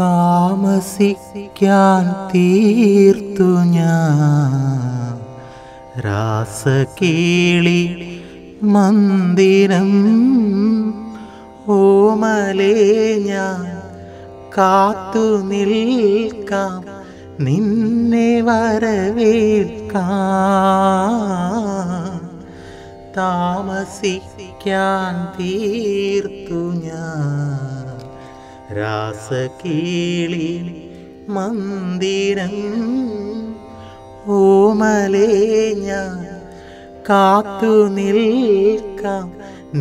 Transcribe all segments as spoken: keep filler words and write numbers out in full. താമസിക്കാൻ തീർത്തു ഞാൻ രാസകീളി മന്ദിരം ഓമലേ ഞാൻ കാത്തു നിൽക്കാം നിന്നെ വരവേൽക്കാം താമസിക്കാൻ തീർത്തു ഞാൻ രാസകീളി മന്ദിരം ഓമലേ ഞാൻ കാത്തു നിൽക്കാം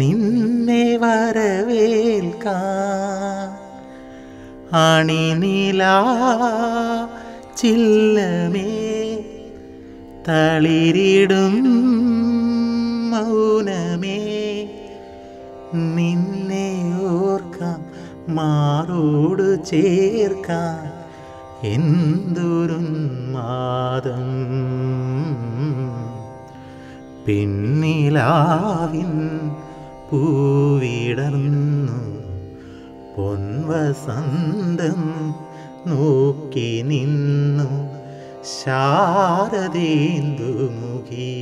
നിന്നെ വരവേൽക്കാം അണിനിലാ ചില്ലമേ തളിരിടും മൗനമേ നിന്നെ ഓർക്കാം മാറോട് ചേർക്കാം എന്തൊരുന്മാദം പിന്നിലാവിൻ പൂവിടർന്നു പൊൻവസന്തം നോക്കി നിന്നു ശാരദേന്ദുമുഖി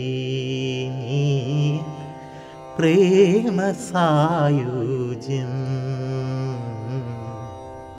പ്രേമസായുജ്യം